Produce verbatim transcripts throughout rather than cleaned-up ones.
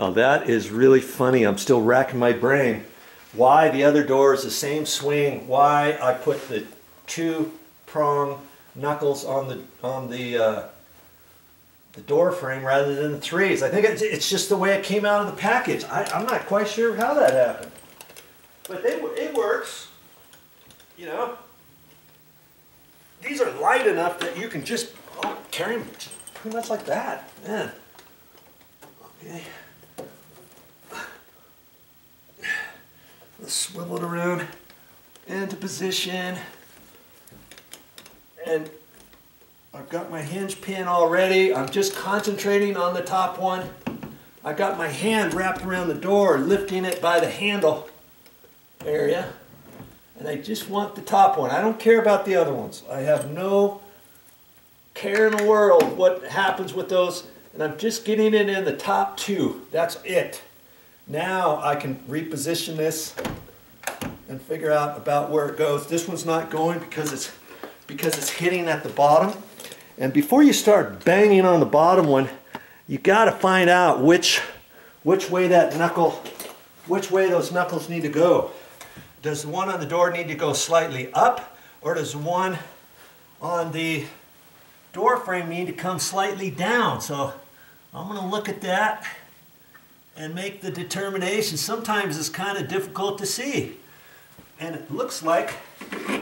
Oh, that is really funny. I'm still racking my brain. Why the other door is the same swing, why I put the two prong knuckles on the on the uh, the door frame rather than the threes. I think it's, it's just the way it came out of the package. I, I'm not quite sure how that happened. But they, it works, you know. These are light enough that you can just oh, carry them pretty much like that. Man. Okay. Let's swivel it around into position. And I've got my hinge pin already. I'm just concentrating on the top one. I got my hand wrapped around the door, lifting it by the handle area. And I just want the top one. I don't care about the other ones. I have no care in the world what happens with those. And I'm just getting it in the top two. That's it. Now I can reposition this and figure out about where it goes. This one's not going because it's because it's hitting at the bottom. And before you start banging on the bottom one, you got to find out which which way that knuckle, which way those knuckles need to go. Does the one on the door need to go slightly up, or does the one on the door frame need to come slightly down? So I'm going to look at that and make the determination. Sometimes it's kind of difficult to see. And it looks like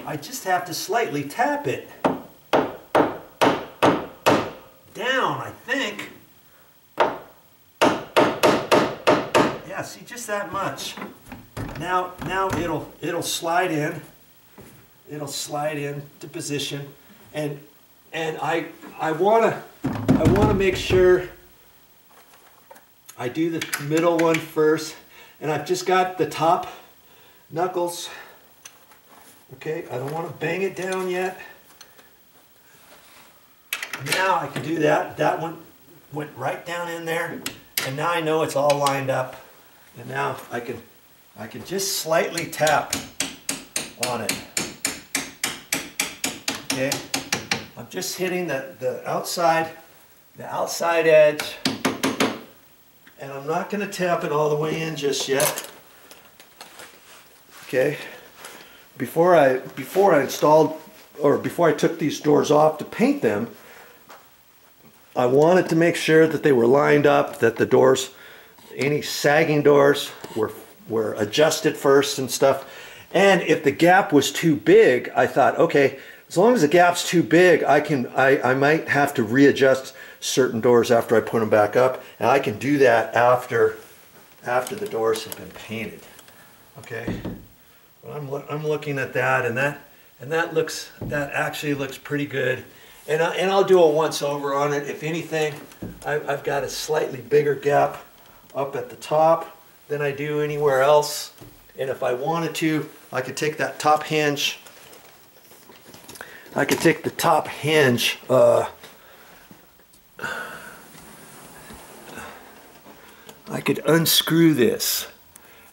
I just have to slightly tap it down, I think. Yeah, see, just that much. Now, now it'll it'll slide in. It'll slide in to position. And and I I wanna I wanna make sure I do the middle one first, and I've just got the top knuckles. Okay, I don't want to bang it down yet. Now I can do that. That one went right down in there, and now I know it's all lined up. And now I can, I can just slightly tap on it. Okay, I'm just hitting the the outside, the outside edge. And I'm not going to tap it all the way in just yet. Okay. Before I before I installed or before I took these doors off to paint them, I wanted to make sure that they were lined up, that the doors, any sagging doors were were adjusted first and stuff. And if the gap was too big, I thought, okay, as long as the gap's too big, I can I, I might have to readjust certain doors after I put them back up, and I can do that after after the doors have been painted. Okay, well, I'm lo I'm looking at that, and that and that looks that actually looks pretty good, and I, and I'll do a once over on it. If anything, I, I've got a slightly bigger gap up at the top than I do anywhere else, and if I wanted to, I could take that top hinge. I could take the top hinge. Uh, I could unscrew this,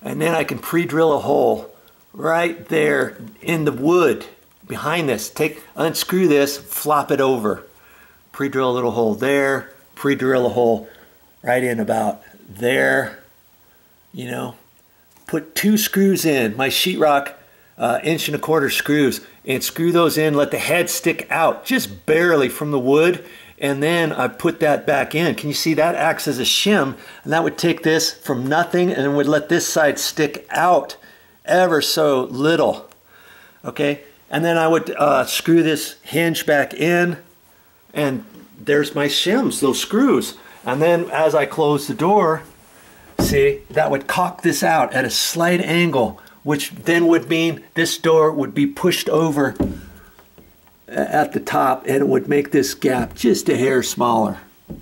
and then I can pre-drill a hole right there in the wood behind this. Take, unscrew this, flop it over, pre-drill a little hole there, pre-drill a hole right in about there. You know, put two screws in. My sheetrock uh, inch and a quarter screws, and screw those in. Let the head stick out just barely from the wood. And then I put that back in. Can you see that acts as a shim? And that would take this from nothing and would let this side stick out ever so little. Okay, and then I would uh, screw this hinge back in, and there's my shims, those screws. And then as I close the door, see, that would cock this out at a slight angle, which then would mean this door would be pushed over at the top, and it would make this gap just a hair smaller,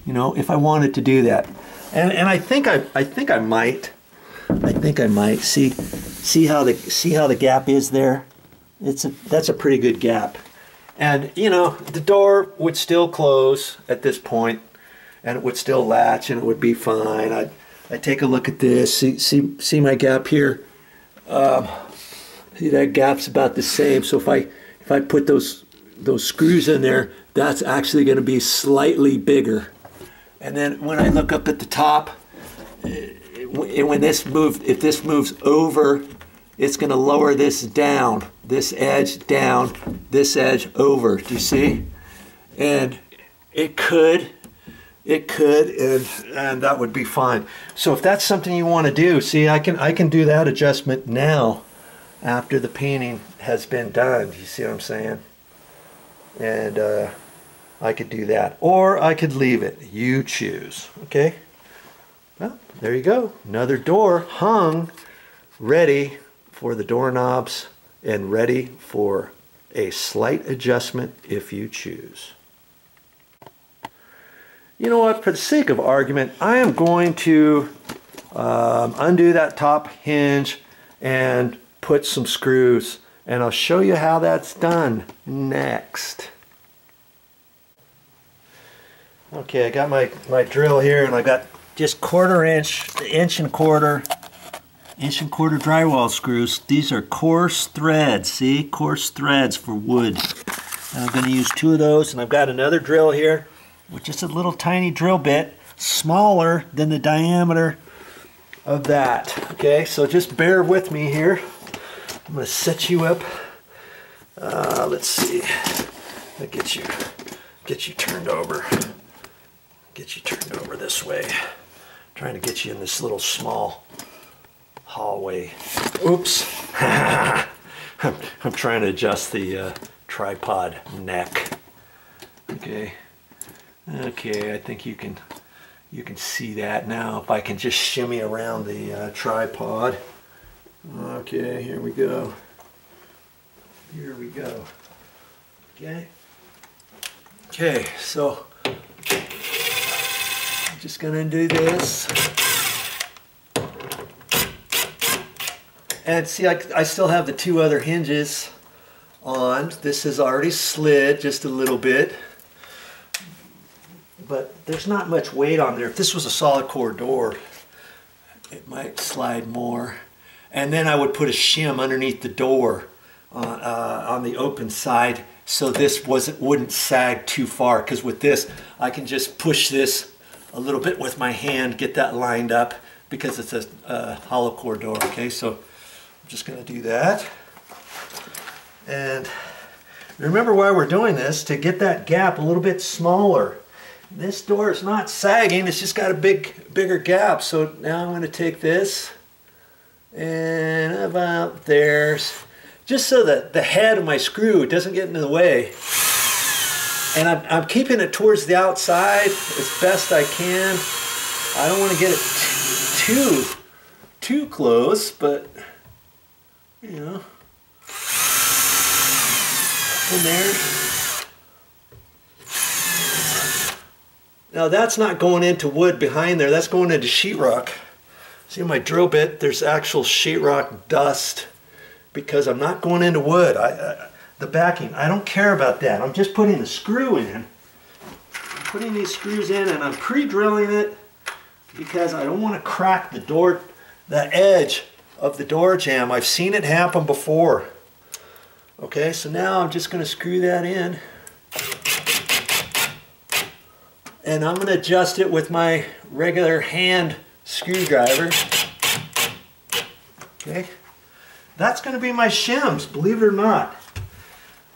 you know, if I wanted to do that. And and I think I I think I might. I think I might. See see how the see how the gap is there? It's a, that's a pretty good gap. And you know, the door would still close at this point, and it would still latch, and it would be fine. I I take a look at this. See see see my gap here. Um, see, that gap's about the same. So if I if I put those those screws in there, that's actually going to be slightly bigger. And then when I look up at the top, when this moved, if this moves over, it's going to lower this down, this edge down, this edge over. Do you see? And it could, it could, and and that would be fine. So if that's something you want to do, see, I can I can do that adjustment now, after the painting has been done. Do you see what I'm saying? And uh, I could do that, or I could leave it. You choose. Okay. Well, there you go. Another door hung, ready for the doorknobs and ready for a slight adjustment if you choose. You know what? For the sake of argument, I am going to um, undo that top hinge and put some screws, and I'll show you how that's done next. Okay, I got my, my drill here, and I got just quarter inch, inch and quarter, inch and quarter drywall screws. These are coarse threads, see? Coarse threads for wood. And I'm going to use two of those, and I've got another drill here with just a little tiny drill bit, smaller than the diameter of that. Okay, so just bear with me here. I'm going to set you up. Uh, let's see. I'll get you, get you turned over. Get you turned over this way. Trying to get you in this little small hallway. Oops. I'm, I'm trying to adjust the uh, tripod neck. Okay. Okay, I think you can you can see that now. If I can just shimmy around the uh, tripod. Okay, here we go. Here we go. Okay. Okay, so just gonna undo this, and see, I, I still have the two other hinges on. This has already slid just a little bit, but there's not much weight on there. If this was a solid core door, it might slide more, and then I would put a shim underneath the door on, uh, on the open side, so this wasn't wouldn't sag too far. Because with this, I can just push this a little bit with my hand, get that lined up, because it's a uh, hollow core door. Okay, so I'm just going to do that. And remember why we're doing this, to get that gap a little bit smaller. This door is not sagging, it's just got a big, bigger gap. So now I'm going to take this, and about there, just so that the head of my screw doesn't get into the way. And I'm, I'm keeping it towards the outside as best I can. I don't want to get it too, too close, but, you know, in there. Now that's not going into wood behind there, that's going into sheetrock. See my drill bit, there's actual sheetrock dust, because I'm not going into wood. I, I, The backing, I don't care about that. I'm just putting the screw in. I'm putting these screws in, and I'm pre-drilling it because I don't want to crack the door, the edge of the door jamb. I've seen it happen before. Okay, so now I'm just going to screw that in, and I'm going to adjust it with my regular hand screwdriver. Okay, that's going to be my shims, believe it or not.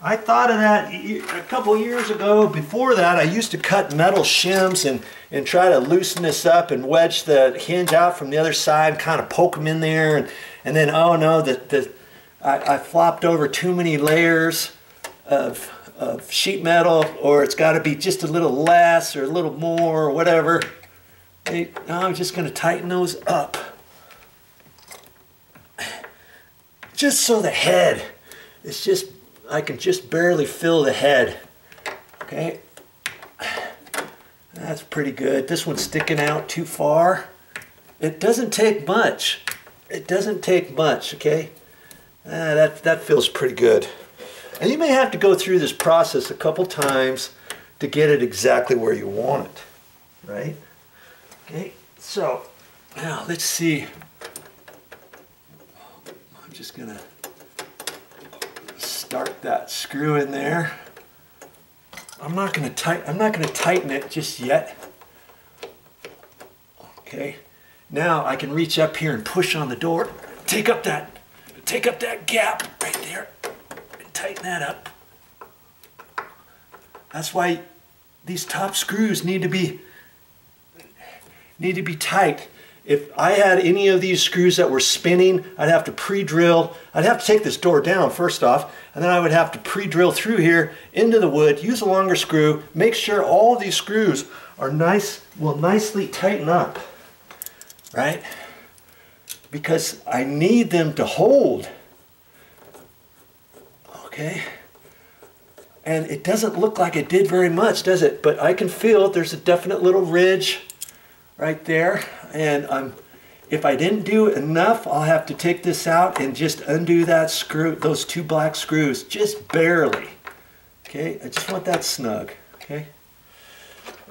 I thought of that a couple years ago. Before that, I used to cut metal shims and, and try to loosen this up and wedge the hinge out from the other side, kind of poke them in there. And, and then, oh no, the, the, I, I flopped over too many layers of, of sheet metal, or it's got to be just a little less or a little more or whatever. Hey, I'm just going to tighten those up. Just so the head is just... I can just barely fill the head. Okay, that's pretty good. This one's sticking out too far. It doesn't take much. It doesn't take much, okay? Ah, that, that feels pretty good. And you may have to go through this process a couple times to get it exactly where you want it, right? Okay, so now let's see. I'm just gonna start that screw in there. I'm not going to tighten. I'm not going to tighten it just yet. Okay, Now I can reach up here and push on the door, take up that, take up that gap right there, and tighten that up. That's why these top screws need to be need to be tight. If I had any of these screws that were spinning, I'd have to pre-drill. I'd have to take this door down first off, and then I would have to pre-drill through here into the wood, use a longer screw, make sure all these screws are nice, will nicely tighten up, right? Because I need them to hold, okay? And it doesn't look like it did very much, does it? But I can feel there's a definite little ridge right there, and I'm, if I didn't do enough, I'll have to take this out and just undo that screw, those two black screws, just barely. Okay, I just want that snug. Okay.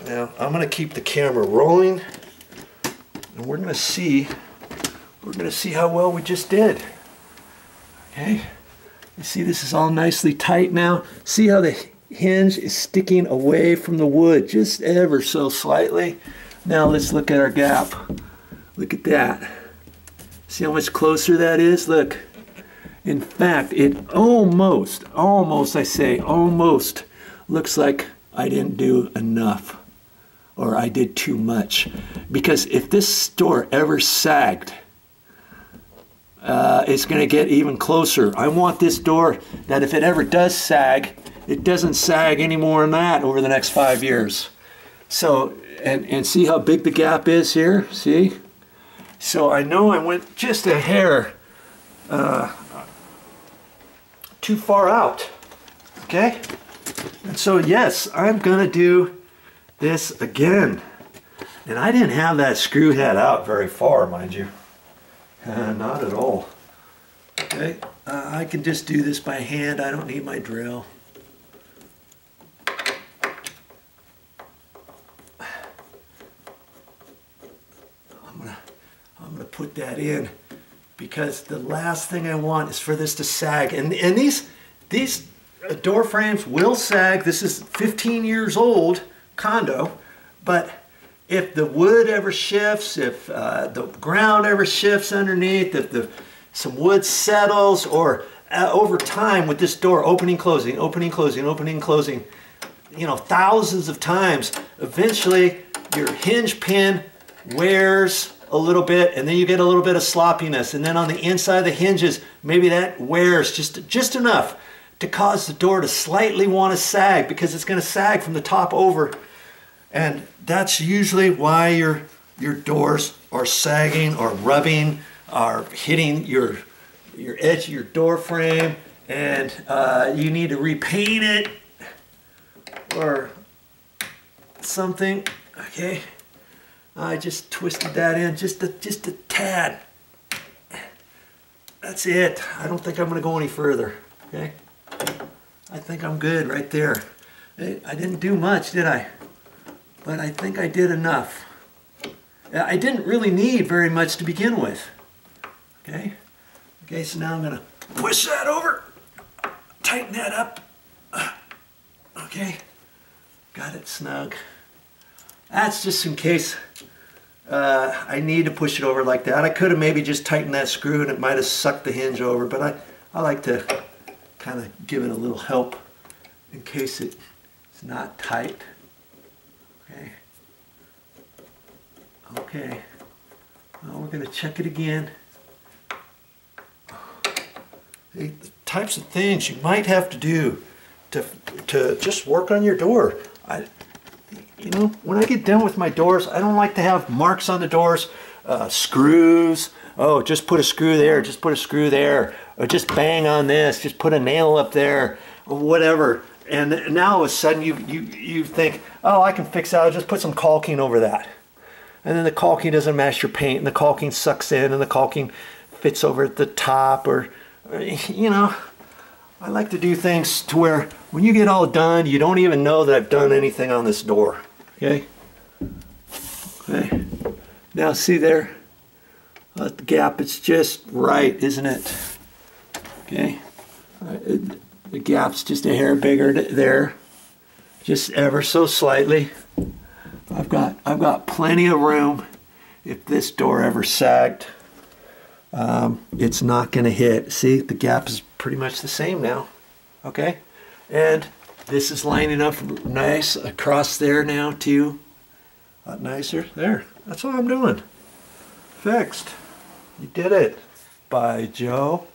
Now I'm going to keep the camera rolling, and we're going to see, we're going to see how well we just did. Okay. You see, this is all nicely tight now. See how the hinge is sticking away from the wood, just ever so slightly. Now let's look at our gap. Look at that. See how much closer that is? Look. In fact, it almost, almost I say, almost looks like I didn't do enough, or I did too much. Because if this door ever sagged, uh, it's gonna get even closer. I want this door that if it ever does sag, it doesn't sag any more than that over the next five years. So, and, and see how big the gap is here, see? So I know I went just a hair uh, too far out, okay? And so yes, I'm gonna do this again. And I didn't have that screw head out very far, mind you. Uh, not at all, okay? Uh, I can just do this by hand, I don't need my drill. Put that in, because the last thing I want is for this to sag, and and these these door frames will sag. This is fifteen years old condo, but if the wood ever shifts, if uh, the ground ever shifts underneath, if the some wood settles, or uh, over time with this door opening, closing, opening, closing, opening, closing, you know, thousands of times, eventually your hinge pin wears a little bit, and then you get a little bit of sloppiness, and then on the inside of the hinges, maybe that wears just just enough to cause the door to slightly want to sag, because it's going to sag from the top over, and that's usually why your your doors are sagging or rubbing or hitting your your edge of your door frame, and uh, you need to repaint it or something, okay? I just twisted that in just a, just a tad. That's it. I don't think I'm going to go any further. Okay? I think I'm good right there. I didn't do much, did I? But I think I did enough. I didn't really need very much to begin with. Okay? Okay, so now I'm going to push that over. Tighten that up. Okay? Got it snug. That's just in case uh, I need to push it over like that. I could have maybe just tightened that screw and it might have sucked the hinge over, but I, I like to kind of give it a little help in case it's not tight. Okay. Okay. Now we're going to check it again. The types of things you might have to do to, to just work on your door. I, You know, when I get done with my doors, I don't like to have marks on the doors, uh, screws. Oh, just put a screw there, just put a screw there, or just bang on this, just put a nail up there, or whatever. And now all of a sudden you you you think, oh, I can fix that. I'll just put some caulking over that, and then the caulking doesn't match your paint, and the caulking sucks in, and the caulking fits over at the top, or, or you know. I like to do things to where when you get all done, you don't even know that I've done anything on this door. Okay? Okay. Now see there? Uh, the gap, it's just right, isn't it? Okay? Uh, it, the gap's just a hair bigger there. Just ever so slightly. I've got, I've got plenty of room. if this door ever sagged, um, it's not going to hit. See, the gap is pretty much the same now. Okay, and this is lining up nice across there now too. A lot nicer there. That's all I'm doing. Fixed. You did it. Bye, Joe.